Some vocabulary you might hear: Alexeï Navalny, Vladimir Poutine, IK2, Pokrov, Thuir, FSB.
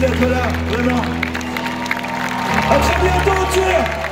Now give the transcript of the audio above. d'être là, vraiment. À très bientôt, Thuir.